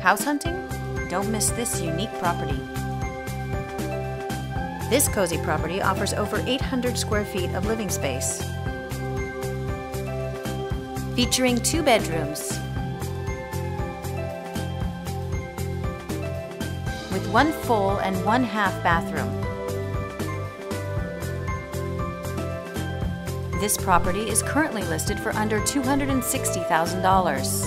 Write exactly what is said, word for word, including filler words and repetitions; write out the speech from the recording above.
House hunting? Don't miss this unique property. This cozy property offers over eight hundred square feet of living space, featuring two bedrooms with one full and one half bathroom. This property is currently listed for under two hundred sixty thousand dollars.